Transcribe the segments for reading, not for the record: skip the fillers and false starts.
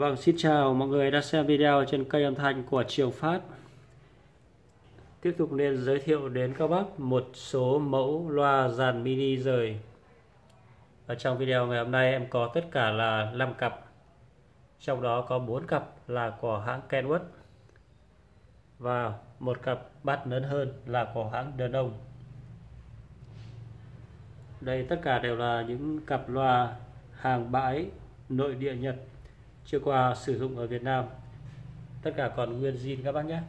Vâng, xin chào mọi người đã xem video trên kênh âm thanh của Trường Phát. Tiếp tục nên giới thiệu đến các bác một số mẫu loa dàn mini rời. Ở trong video ngày hôm nay em có tất cả là 5 cặp. Trong đó có 4 cặp là của hãng Kenwood và một cặp bát lớn hơn là của hãng Đường Đông. Đây tất cả đều là những cặp loa hàng bãi nội địa Nhật, chưa qua sử dụng ở Việt Nam. Tất cả còn nguyên zin các bác nhé.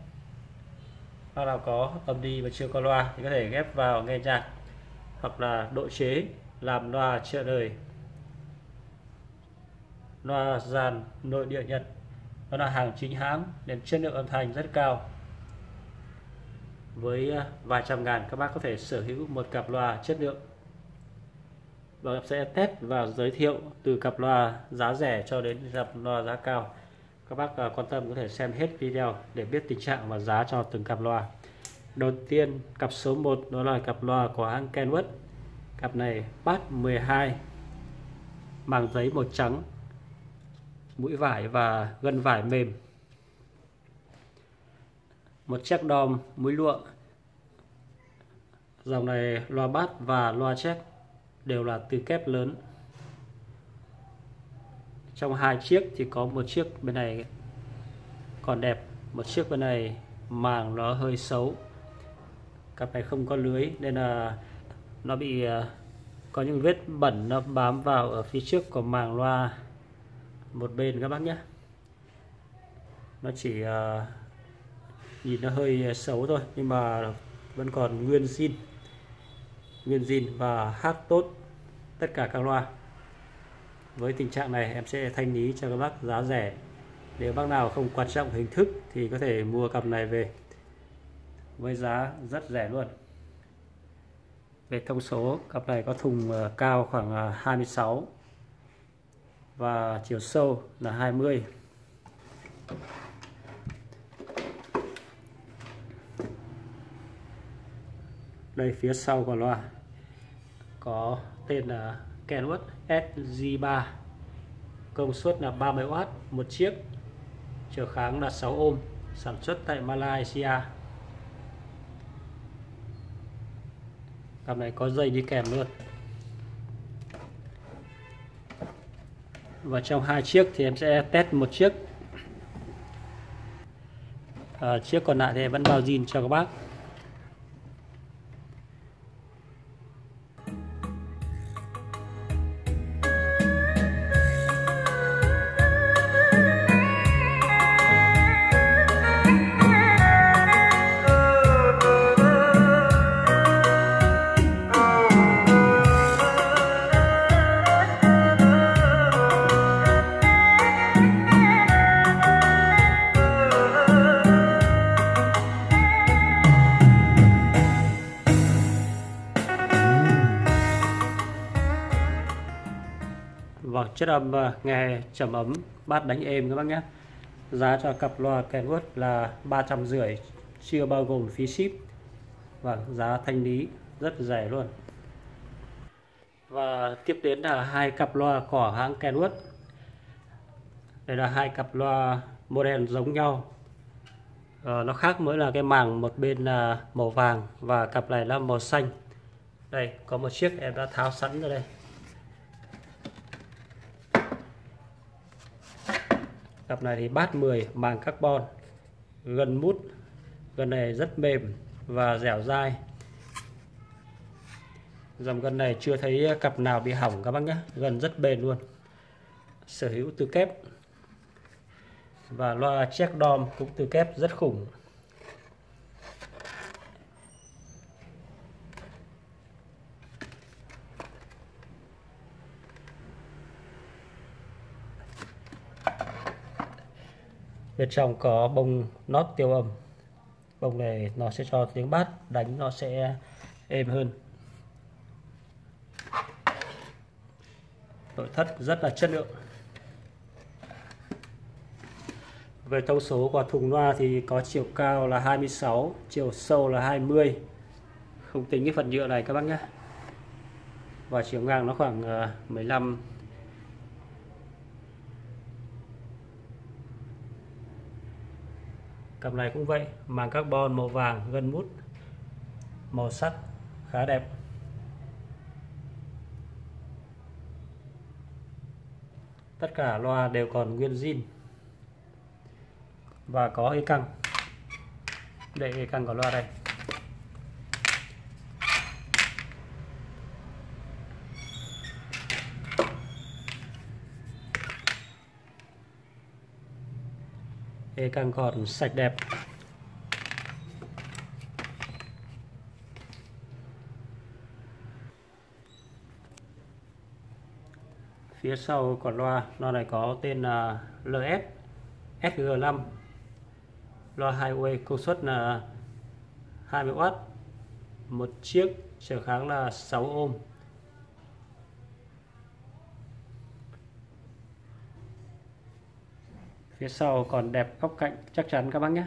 Bác nào có âm đi và chưa có loa thì có thể ghép vào nghe nhạc, hoặc là độ chế làm loa trợ đời. Loa dàn nội địa Nhật, nó là hàng chính hãng nên chất lượng âm thanh rất cao. Với vài trăm ngàn các bác có thể sở hữu một cặp loa chất lượng. Và em sẽ test và giới thiệu từ cặp loa giá rẻ cho đến cặp loa giá cao. Các bác quan tâm có thể xem hết video để biết tình trạng và giá cho từng cặp loa. Đầu tiên cặp số 1 đó là cặp loa của hãng Kenwood. Cặp này bát 12, màng giấy màu trắng, mũi vải và gân vải mềm, một chiếc đom mũi lụa. Dòng này loa bát và loa check đều là từ kép lớn. Trong hai chiếc thì có một chiếc bên này còn đẹp, một chiếc bên này màng nó hơi xấu. Cặp này không có lưới nên là nó bị có những vết bẩn, nó bám vào ở phía trước của màng loa một bên các bác nhé. Nó chỉ nhìn nó hơi xấu thôi nhưng mà vẫn còn nguyên zin và hát tốt tất cả các loa. Với tình trạng này em sẽ thanh lý cho các bác giá rẻ. Nếu bác nào không quan trọng hình thức thì có thể mua cặp này về với giá rất rẻ luôn. Về thông số, cặp này có thùng cao khoảng 26 và chiều sâu là 20. Đây phía sau của loa có tên là Kenwood SG3, công suất là 30W một chiếc, trở kháng là 6 ohm, sản xuất tại Malaysia. Cặp này có dây đi kèm luôn. Và trong hai chiếc thì em sẽ test một chiếc, chiếc còn lại thì vẫn bao zin cho các bác. Chất âm nghe trầm ấm, bát đánh êm các bác nhé. Giá cho cặp loa Kenwood là 350, chưa bao gồm phí ship. Và giá thanh lý rất rẻ luôn. Và tiếp đến là hai cặp loa của hãng Kenwood. Đây là hai cặp loa model giống nhau. Nó khác mới là cái màng một bên là màu vàng và cặp này là màu xanh. Đây có một chiếc em đã tháo sẵn ra đây. Cặp này thì bát 10, màng carbon, gần mút, gần này rất mềm và dẻo dai. Dòng gần này chưa thấy cặp nào bị hỏng các bác nhé, gần rất bền luôn. Sở hữu từ kép. Và loa check dom cũng từ kép rất khủng. Bên trong có bông nót tiêu âm. Bông này nó sẽ cho tiếng bát đánh nó sẽ êm hơn. Nội thất rất là chất lượng. Về thông số của thùng loa thì có chiều cao là 26, chiều sâu là 20. Không tính cái phần nhựa này các bác nhé. Và chiều ngang nó khoảng 15 Cặp này cũng vậy, màng carbon màu vàng, gân mút màu sắt khá đẹp. Tất cả loa đều còn nguyên zin và có cái căng. Đây, cái căng của loa đây. Cái căng còn sạch đẹp. Phía sau còn loa này có tên là LS SG5. Loa 2 way, công suất là 20W, một chiếc trở kháng là 6 ohm. Phía sau còn đẹp, góc cạnh chắc chắn các bác nhé.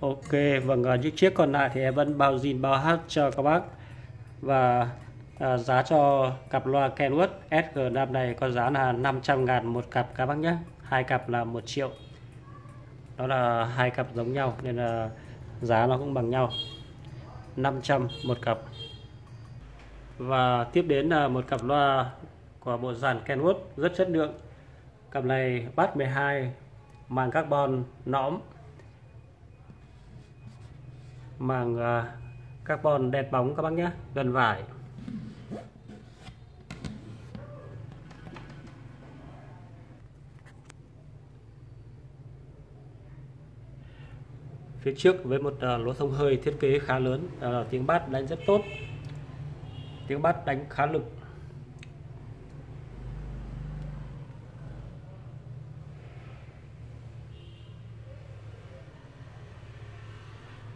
Ok, vâng, những chiếc còn lại thì em vẫn bao zin bao hát cho các bác. Và giá cho cặp loa Kenwood SG5 này có giá là 500.000 một cặp các bác nhé. Hai cặp là 1 triệu. Đó là hai cặp giống nhau nên là giá nó cũng bằng nhau, 500 một cặp. Và tiếp đến là một cặp loa của bộ dàn Kenwood rất chất lượng. Cặp này bass 12, màng carbon nõm, màng carbon đen bóng các bác nhé, gần vải. Phía trước với một lỗ thông hơi thiết kế khá lớn, tiếng bass đánh rất tốt, tiếng bass đánh khá lực.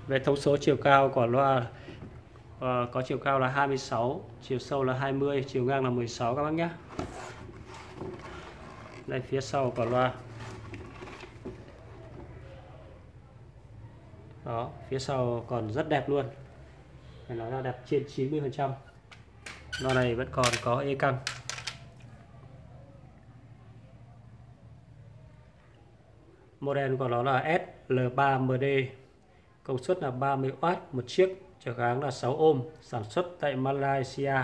Về thông số chiều cao của loa có chiều cao là 26, chiều sâu là 20, chiều ngang là 16 các bác nhé. Đây, phía sau của loa. Đó, phía sau còn rất đẹp luôn. Phải nói là đẹp trên 90%. Loa này vẫn còn có ê căng. Model của nó là SL3MD. Công suất là 30W, một chiếc trở kháng là 6 ohm, sản xuất tại Malaysia.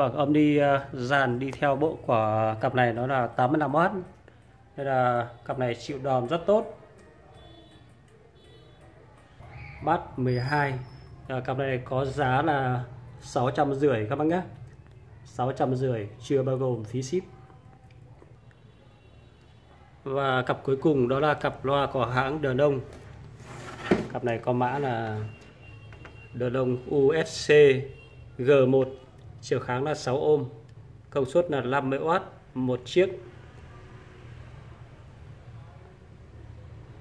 Vâng, âm đi dàn đi theo bộ của cặp này nó là 85W. Đây là cặp này chịu đòn rất tốt. Bass 12. Cặp này có giá là 650.000 các bác nhé. 650.000 chưa bao gồm phí ship. Và cặp cuối cùng đó là cặp loa của hãng Đường Đông. Cặp này có mã là Đường Đông USC G1. Chiều kháng là 6 ohm, công suất là 50W, một chiếc.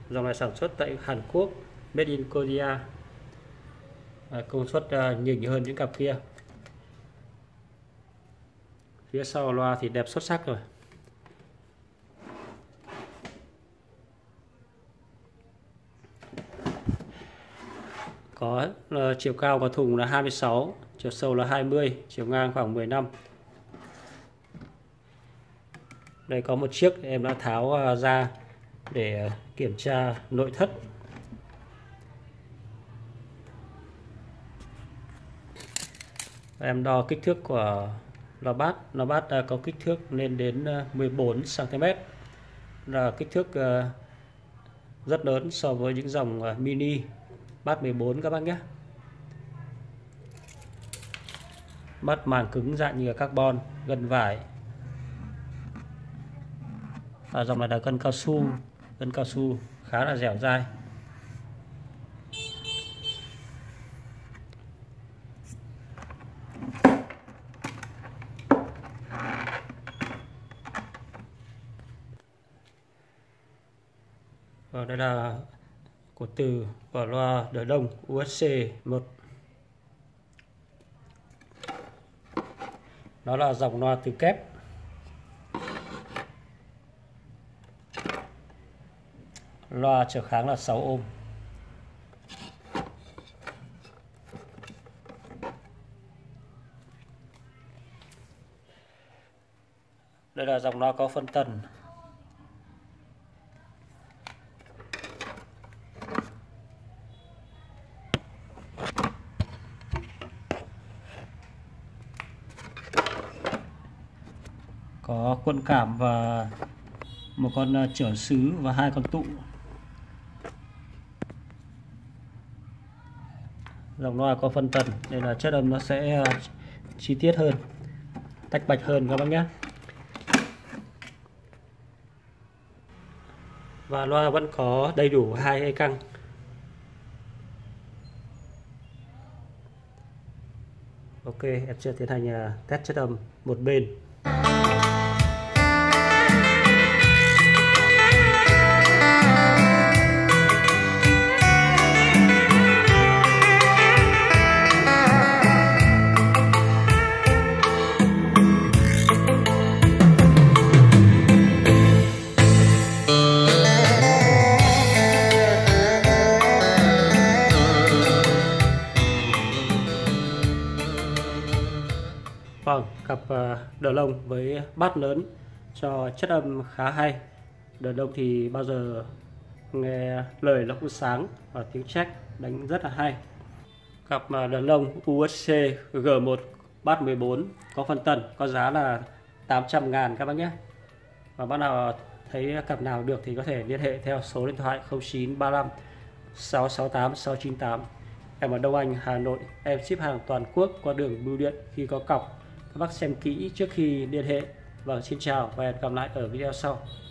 Dòng này sản xuất tại Hàn Quốc, made in Korea. Công suất nhỉnh hơn những cặp kia. Phía sau loa thì đẹp xuất sắc rồi. Có chiều cao của thùng là 26, chiều sâu là 20, chiều ngang khoảng 15. Đây có một chiếc em đã tháo ra để kiểm tra nội thất. Em đo kích thước của lò bát. Lò bát có kích thước lên đến 14 cm, là kích thước rất lớn so với những dòng mini bát 14 các bác nhé. Bát màng cứng dạng như carbon, gần vải, và dòng này là gân cao su. Gân cao su khá là dẻo dai. Và đây là của từ của loa Đường Đông USC G1. Nó là dòng loa từ kép. Loa trở kháng là 6 ohm. Đây là dòng loa có phân tần. Có quân cảm và một con chở sứ và hai con tụ. Dòng loa có phân tần nên là chất âm nó sẽ chi tiết hơn, tách bạch hơn các bác nhé. Và loa vẫn có đầy đủ hai dây căng. Ok, em sẽ tiến hành test chất âm một bên. Vâng, cặp đờ lông với bát lớn cho chất âm khá hay. Đờ lông thì bao giờ nghe lời nó cũng sáng và tiếng trách đánh rất là hay. Cặp đờ lông USC G1 bát 14 có phân tần, có giá là 800.000 các bác nhé. Và bác nào thấy cặp nào được thì có thể liên hệ theo số điện thoại 0935 668 698. Em ở Đông Anh, Hà Nội, em ship hàng toàn quốc qua đường bưu điện khi có cọc. Các bác xem kỹ trước khi liên hệ. Vâng, xin chào và hẹn gặp lại ở video sau.